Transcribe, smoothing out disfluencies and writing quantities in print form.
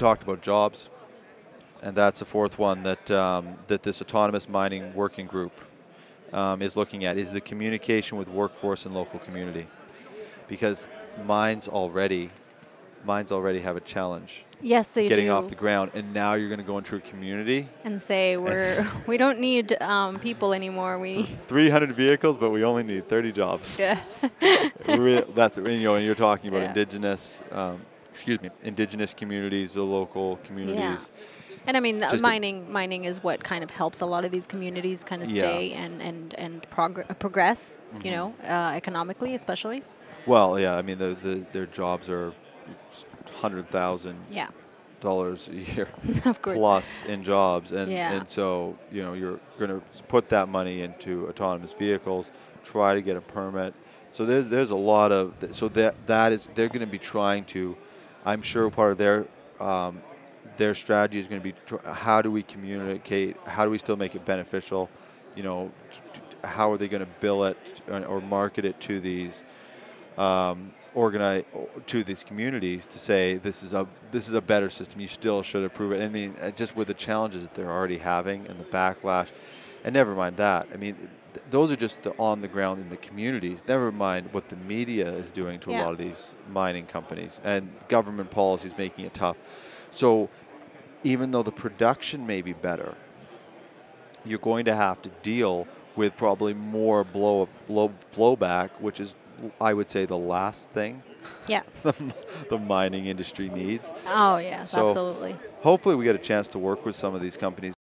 talked about jobs, and that's the fourth one that, that this autonomous mining working group is looking at, is the communication with workforce and local community. Because mines already have a challenge. Yes, they do. Getting off the ground, and now you're going to go into a community and say we don't need people anymore. We 300 vehicles, but we only need 30 jobs. Yeah, that's, you know, and you're talking about indigenous, indigenous communities, the local communities. Yeah. And I mean, mining is what kind of helps a lot of these communities kind of stay and progress. Mm-hmm. You know, economically especially. Well, yeah, I mean, their jobs are $100,000 a year plus in jobs, and so, you know, you're going to put that money into autonomous vehicles, try to get a permit. So there's a lot of that they're going to be trying to. I'm sure part of their strategy is going to be how do we communicate? How do we still make it beneficial? You know, how are they going to bill it or market it to these? Organize to these communities to say this is a better system. You still should approve it. I mean, just with the challenges that they're already having and the backlash, and never mind that. I mean, those are just the on the ground in the communities. Never mind what the media is doing to a lot of these mining companies and government policies making it tough. So, even though the production may be better, you're going to have to deal with probably more blowback, which is, I would say, the last thing the mining industry needs. Oh, yes, so absolutely. Hopefully we get a chance to work with some of these companies